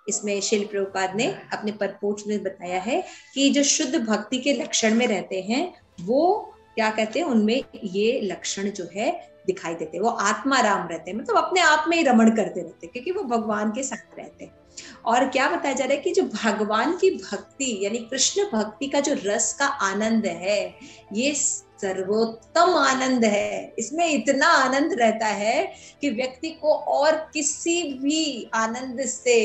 इसमें श्रील प्रभुपाद ने अपने परपोच में बताया है कि जो शुद्ध भक्ति के लक्षण में रहते हैं, वो क्या कहते हैं, उनमें ये लक्षण जो है दिखाई देते हैं। वो आत्माराम रहते हैं, मतलब अपने आप में ही रमण करते रहते हैं, क्योंकि वो भगवान के साथ रहते हैं। और क्या बताया जा रहा है कि जो भगवान की भक्ति यानी कृष्ण भक्ति का जो रस का आनंद है, ये सर्वोत्तम आनंद है। इसमें इतना आनंद रहता है कि व्यक्ति को और किसी भी आनंद से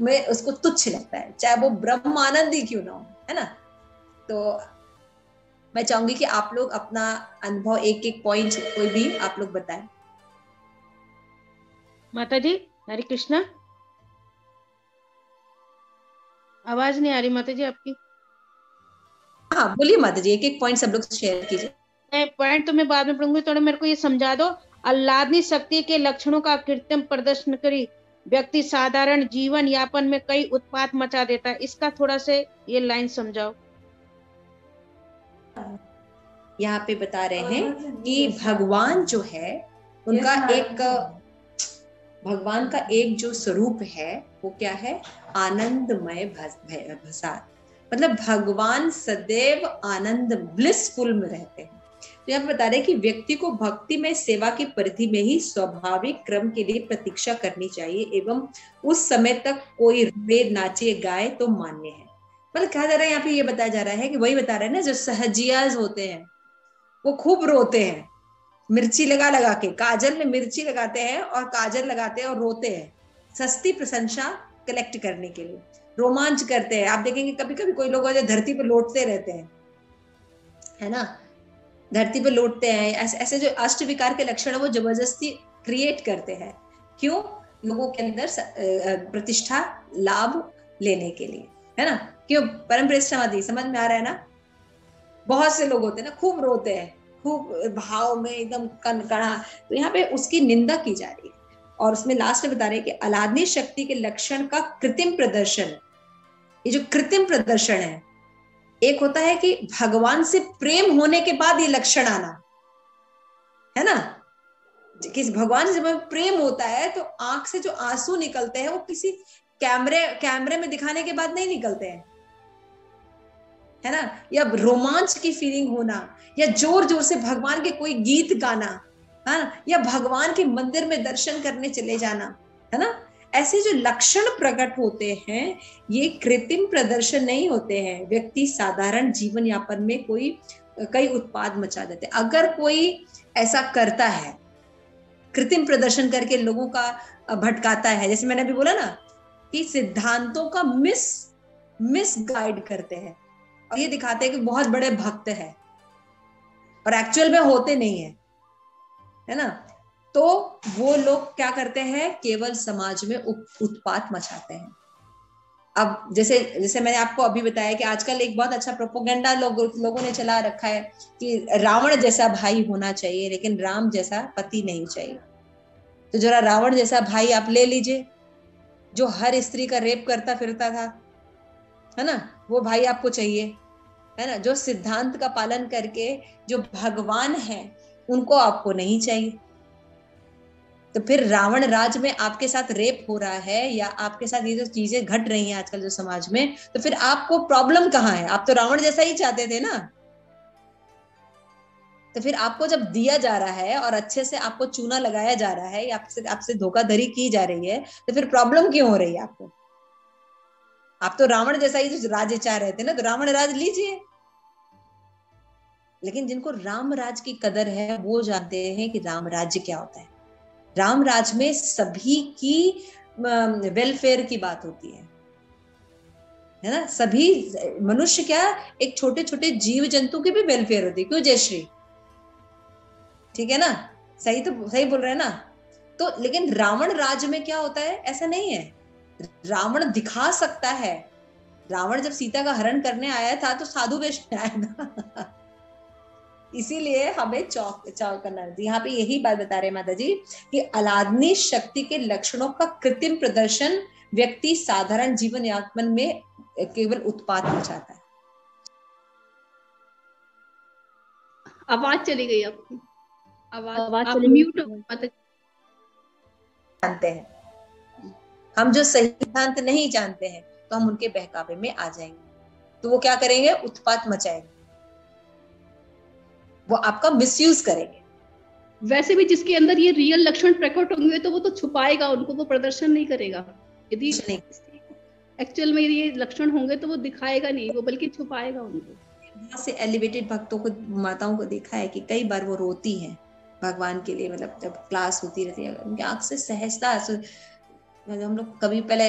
में उसको तुच्छ लगता है, चाहे वो ब्रह्म आनंद ही क्यों ना हो, है ना। तो मैं चाहूंगी कि आप लोग अपना अनुभव एक एक पॉइंट कोई भी आप लोग बताएं। माता जी, हरे कृष्णा। आवाज नहीं आ रही माता जी आपकी। हाँ बोलिए माता जी, एक एक पॉइंट सब लोग शेयर कीजिए। पॉइंट तो मैं बाद में पढ़ूंगी, थोड़ा मेरे को ये समझा दो। आह्लादनी शक्ति के लक्षणों का कीर्तन प्रदर्शन करी व्यक्ति साधारण जीवन यापन में कई उत्पात मचा देता है। इसका थोड़ा से ये लाइन समझाओ। यहाँ पे बता रहे हैं कि भगवान जो है उनका एक, भगवान का एक जो स्वरूप है वो क्या है, आनंदमय भसार। मतलब भगवान सदैव आनंद ब्लिसफुल में रहते हैं। तो यहाँ बता रहे हैं कि व्यक्ति को भक्ति में सेवा की परिधि में ही स्वाभाविक क्रम के लिए प्रतीक्षा करनी चाहिए एवं उस समय तक कोई रे नाचे गाए तो मान्य है। मतलब कहा जा रहा है यहाँ पे, ये बताया जा रहा है कि वही बता रहे हैं ना, जो सहजियाज होते हैं वो खूब रोते हैं, मिर्ची लगा लगा के, काजल में मिर्ची लगाते हैं और काजल लगाते हैं और रोते हैं सस्ती प्रशंसा कलेक्ट करने के लिए, रोमांच करते हैं। आप देखेंगे कभी कभी कोई लोग जो धरती पर लौटते रहते हैं, है ना, धरती पर लौटते हैं। ऐसे ऐसे जो अष्ट विकार के लक्षण है वो जबरदस्ती क्रिएट करते हैं, क्यों, लोगों के अंदर प्रतिष्ठा लाभ लेने के लिए, है ना, क्यों, परम प्रेष्ठवादी। समझ में आ रहा है ना। बहुत से लोग होते हैं ना, खूब रोते हैं, खूब भाव में एकदम कनकना। तो यहाँ पे उसकी निंदा की जा रही है और उसमें लास्ट में बता रहे हैं कि आह्लादनी शक्ति के लक्षण का कृत्रिम प्रदर्शन, ये जो कृत्रिम प्रदर्शन है, एक होता है कि भगवान से प्रेम होने के बाद ये लक्षण आना, है ना, किस भगवान से जब प्रेम होता है तो आंख से जो आंसू निकलते हैं वो किसी कैमरे कैमरे में दिखाने के बाद नहीं निकलते हैं, है ना। या रोमांच की फीलिंग होना, या जोर जोर से भगवान के कोई गीत गाना, है ना, या भगवान के मंदिर में दर्शन करने चले जाना, है ना। ऐसे जो लक्षण प्रकट होते हैं ये कृत्रिम प्रदर्शन नहीं होते हैं। व्यक्ति साधारण जीवन यापन में कोई कई उत्पाद मचा देते। अगर कोई ऐसा करता है, कृत्रिम प्रदर्शन करके लोगों का भटकाता है, जैसे मैंने अभी बोला ना कि सिद्धांतों का मिस मिस गाइड करते हैं और ये दिखाते हैं कि बहुत बड़े भक्त हैं और एक्चुअल में होते नहीं है, है ना। तो वो लोग क्या करते हैं, केवल समाज में उत्पात मचाते हैं। अब जैसे जैसे मैंने आपको अभी बताया कि आजकल एक बहुत अच्छा प्रोपोगेंडा लोग, लोगों ने चला रखा है कि रावण जैसा भाई होना चाहिए लेकिन राम जैसा पति नहीं चाहिए। तो जरा रावण जैसा भाई आप ले लीजिए, जो हर स्त्री का रेप करता फिरता था, है ना, वो भाई आपको चाहिए, है ना। जो सिद्धांत का पालन करके जो भगवान है उनको आपको नहीं चाहिए। तो फिर रावण राज में आपके साथ रेप हो रहा है या आपके साथ ये जो चीजें घट रही हैं आजकल जो समाज में, तो फिर आपको प्रॉब्लम कहाँ है? आप तो रावण जैसा ही चाहते थे ना। तो फिर आपको जब दिया जा रहा है और अच्छे से आपको चूना लगाया जा रहा है या आपसे आपसे धोखाधड़ी की जा रही है, तो फिर प्रॉब्लम क्यों हो रही है आपको? आप तो रावण जैसा ही जो राज्य चाह रहे थे ना, तो रावण राज लीजिए। लेकिन जिनको राम राज की कदर है वो जानते हैं कि राम राज्य क्या होता है। राम राज में सभी की वेलफेयर की बात होती है, है ना। सभी मनुष्य क्या, एक छोटे छोटे जीव जंतु की भी वेलफेयर होती है। क्यों जय श्री, ठीक है ना, सही तो सही बोल रहे हैं ना। तो लेकिन रावण राज में क्या होता है, ऐसा नहीं है। रावण दिखा सकता है। रावण जब सीता का हरण करने आया था तो साधु वेश में आया था। इसीलिए हमें चौक चौक करना है। यहाँ पे यही बात बता रहे माता जी कि अलादनी शक्ति के लक्षणों का कृत्रिम प्रदर्शन व्यक्ति साधारण जीवन यापन में केवल उत्पाद हो जाता है। आवाज चली गई आपकी, आवाज आवाज आप म्यूट हो माता जी। जानते हैं हम जो सही सिद्धांत नहीं जानते हैं तो हम उनके बहकावे में आ जाएंगे, तो वो क्या करेंगे, उत्पात मचाएंगे, वो आपका मिसयूज करेंगे। वैसे भी जिसके अंदर ये रियल लक्षण प्रकट होंगे तो वो तो छुपाएगा उनको, वो प्रदर्शन नहीं करेगा। यदि एक्चुअल में ये लक्षण होंगे तो वो दिखाएगा नहीं, वो बल्कि छुपाएगा उनको। यहाँ से एलिवेटेड भक्तों को, माताओं को देखा है कि कई बार वो रोती हैं भगवान के लिए, मतलब जब क्लास होती रहती है उनकी आंख से सहजता। हम लोग कभी पहले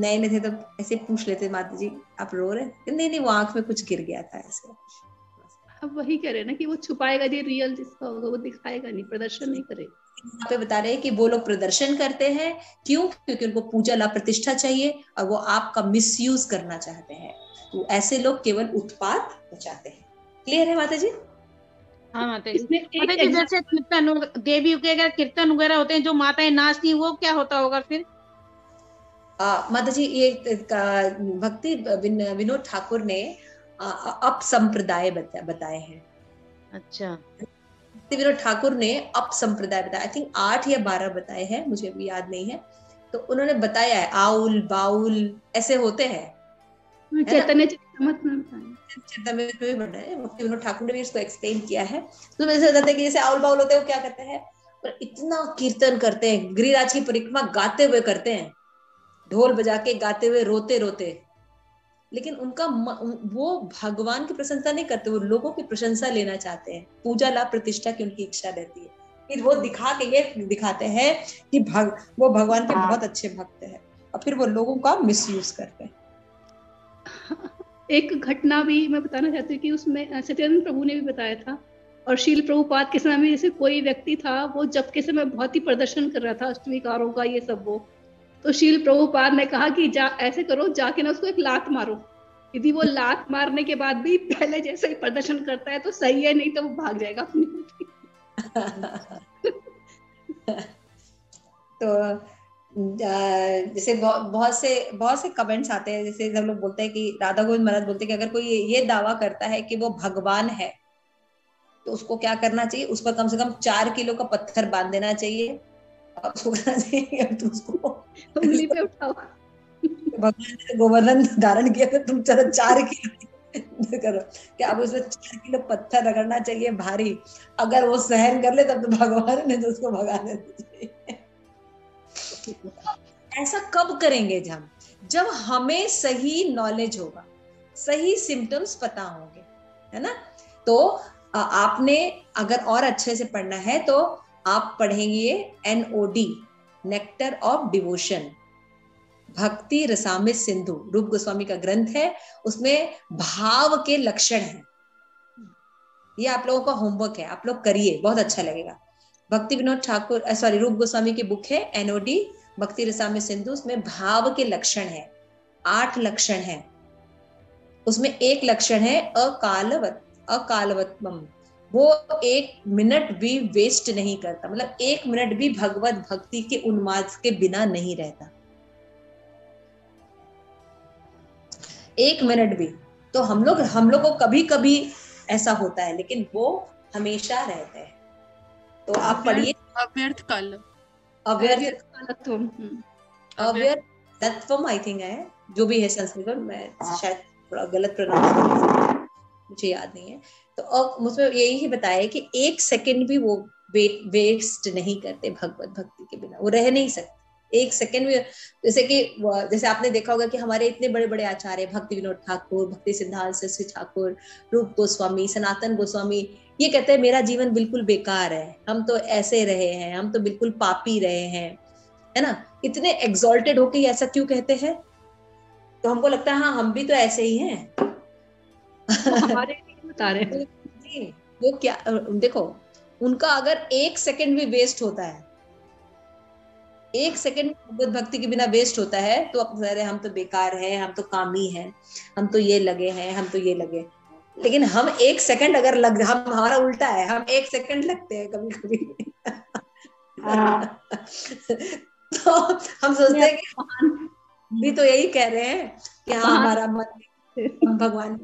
नए नए थे तो ऐसे पूछ लेते, माता जी आप रो रहे? नहीं नहीं, वो आंख में कुछ गिर गया था ऐसे। अब वही कह रहे ना कि वो छुपाएगा, ये रियल जिसका होगा वो दिखाएगा नहीं, प्रदर्शन नहीं करेगा। यहाँ पे बता रहे हैं कि वो लोग प्रदर्शन करते हैं क्यों, क्योंकि उनको पूजा लाभ प्रतिष्ठा चाहिए और वो आपका मिसयूज करना चाहते हैं। तो ऐसे लोग केवल उत्पात मचाते हैं। क्लियर है माता जी? हाँ माता जी। जैसे कीर्तन, देवी वगैरह कीर्तन वगैरह होते हैं जो माताएं नाचती है, वो क्या होता होगा फिर? माता जी ये भक्ति विनोद ठाकुर ने अप संप्रदाय बताए हैं। अच्छा, भक्ति विनोद ठाकुर ने अप संप्रदाय बताया, आई थिंक आठ या बारह बताए हैं, मुझे अभी याद नहीं है। तो उन्होंने बताया है आउल बाउल ऐसे होते हैं, चैतन्य चरितामृत में बताया है, भक्ति विनोद ठाकुर ने भी इसको एक्सप्लेन किया है। तो वैसे बताते हैं कि जैसे आउल बाउल होते हैं वो क्या करते हैं, पर इतना कीर्तन करते हैं, गिरिराज की परिक्रमा गाते हुए करते हैं, ढोल बजा के गाते हुए, रोते रोते। लेकिन उनका वो भगवान की प्रशंसा नहीं करते, वो लोगों की प्रशंसा लेना चाहते हैं, पूजा लाभ प्रतिष्ठा की उनकी इच्छा रहती है। फिर वो दिखा के ये दिखाते हैं कि भग, वो भगवान के बहुत अच्छे भक्त हैं और फिर वो लोगों का मिसयूज करते हैं। एक घटना भी मैं बताना चाहती हूँ कि उसमें सत्यनारायण प्रभु ने भी बताया था और श्रील प्रभुपाद के समय में जैसे कोई व्यक्ति था वो जब के समय बहुत ही प्रदर्शन कर रहा था अष्टविकारों का ये सब, वो तो श्रील प्रभुपाद ने कहा कि जा ऐसे करो, जाके ना उसको एक लात मारो। यदि वो लात मारने के बाद भी पहले जैसे ही प्रदर्शन करता है तो सही है, नहीं तो वो भाग जाएगा अपने। तो जैसे बहुत से बहुत से कमेंट्स आते हैं, जैसे हम लोग बोलते हैं कि राधा गोविंद महाराज बोलते हैं कि अगर कोई ये दावा करता है कि वो भगवान है तो उसको क्या करना चाहिए, उस पर कम से कम चार किलो का पत्थर बांध देना चाहिए, उंगली पे उठाओ, भगवान ने गोवर्धन धारण किया तो तुम चलो चार किलो करो, कि अब उसमें चार किलो पत्थर रगड़ना चाहिए भारी, अगर वो सहन कर ले तब तो भगवान ने तो उसको भगा देना चाहिए। ऐसा कब करेंगे हम, जब हमें सही नॉलेज होगा, सही सिम्टम्स पता होंगे, है ना। तो आपने अगर और अच्छे से पढ़ना है तो आप पढ़ेंगे एनओडी, नेक्टर ऑफ डिवोशन, भक्ति रसामृत सिंधु, रूप गोस्वामी का ग्रंथ है, उसमें भाव के लक्षण हैं। ये आप लोगों का होमवर्क है, आप लोग करिए, बहुत अच्छा लगेगा। भक्ति विनोद ठाकुर सॉरी रूप गोस्वामी की बुक है एनओडी, भक्ति रसामृत सिंधु, उसमें भाव के लक्षण है, आठ लक्षण है। उसमें एक लक्षण है अकालवत अकालवत्म, वो एक मिनट भी वेस्ट नहीं करता, मतलब एक मिनट भी भगवत भक्ति के उन्माद के बिना नहीं रहता, एक मिनट भी। तो हम लोग हम लोग को कभी कभी ऐसा होता है लेकिन वो हमेशा रहता है। तो आप पढ़िए अव्यर्थ काल, अव्यय तत्वम आई थिंक है, जो भी है संस्कृत में, शायद थोड़ा गलत प्रोनाउंस मुझे याद नहीं है। तो मुझमें यही ही बताया कि एक सेकंड भी वो वेस्ट नहीं करते भगवत भक्ति के बिना, वो रह नहीं सकते एक सेकंड भी। जैसे कि जैसे आपने देखा होगा कि हमारे इतने बड़े बड़े आचार्य, भक्ति विनोद ठाकुर, भक्ति सिद्धांत सरस्वती ठाकुर, रूप गोस्वामी, सनातन गोस्वामी, ये कहते हैं मेरा जीवन बिल्कुल बेकार है, हम तो ऐसे रहे हैं, हम तो बिल्कुल पापी रहे हैं, है ना। इतने एग्जॉल्टेड होके ये ऐसा क्यों कहते हैं? तो हमको लगता है हाँ हम भी तो ऐसे ही हैं। हमारे बता रहे हैं वो क्या, देखो उनका अगर एक सेकंड भी वेस्ट होता है, एक सेकंड भगवत भक्ति के बिना वेस्ट होता है, तो आप कह रहे हम तो बेकार हैं, हम तो कामी हैं, हम तो ये लगे हैं, हम तो ये लगे। लेकिन हम एक सेकंड अगर लग, हम हमारा उल्टा है, हम एक सेकंड लगते हैं कभी कभी। तो हम सोचते हैं कि हम भी तो यही कह रहे हैं कि हाँ हमारा मन हम भगवान,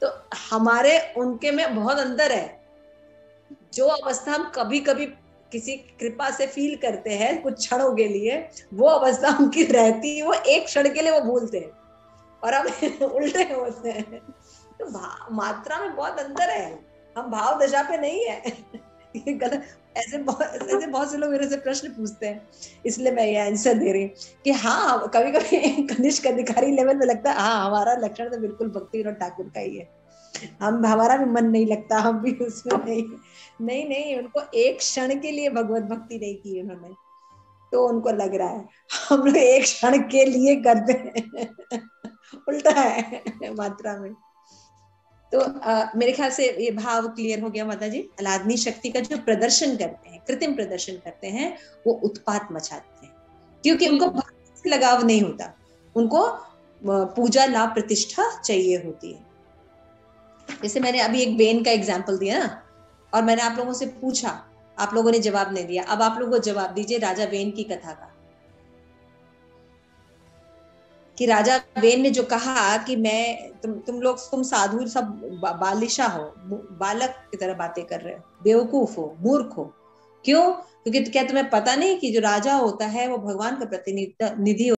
तो हमारे उनके में बहुत अंतर है। जो अवस्था हम कभी कभी किसी कृपा से फील करते हैं कुछ क्षणों के लिए, वो अवस्था उनकी रहती है, वो एक क्षण के लिए वो भूलते हैं और हम उल्टे होते हैं। तो मात्रा में बहुत अंतर है, हम भाव दशा पे नहीं है। ये गलत, ऐसे बहुत ऐसे बहुत से लोग मेरे से प्रश्न पूछते हैं, इसलिए मैं ये आंसर दे रही हूँ कि हाँ कभी कभी कनिष्ठ अधिकारी लेवल में लगता है हाँ हमारा लक्षण तो बिल्कुल भक्ति विनोद ठाकुर का ही है, हम हमारा भी मन नहीं लगता, हम भी उसमें नहीं नहीं नहीं उनको एक क्षण के लिए भगवत भक्ति नहीं की उन्होंने, तो उनको लग रहा है हम लोग एक क्षण के लिए करते हैं। उल्टा है मात्रा में। तो आ, मेरे ख्याल से ये भाव क्लियर हो गया माता जी। अलादनी शक्ति का जो प्रदर्शन करते हैं, कृत्रिम प्रदर्शन करते हैं, वो उत्पात मचाते हैं, क्योंकि उनको भक्ति से लगाव नहीं होता, उनको पूजा लाभ प्रतिष्ठा चाहिए होती है। जैसे मैंने अभी एक वेन का एग्जाम्पल दिया ना, और मैंने आप लोगों से पूछा, आप लोगों ने जवाब नहीं दिया, अब आप लोगों को जवाब दीजिए राजा वेन की कथा का, कि राजा वेन ने जो कहा कि मैं तुम तुम लोग तुम साधु सब बा, बालिशा हो, बालक की तरह बातें कर रहे हो, बेवकूफ हो, मूर्ख हो, क्यों? क्योंकि क्या तुम्हें पता नहीं कि जो राजा होता है वो भगवान का प्रतिनिधि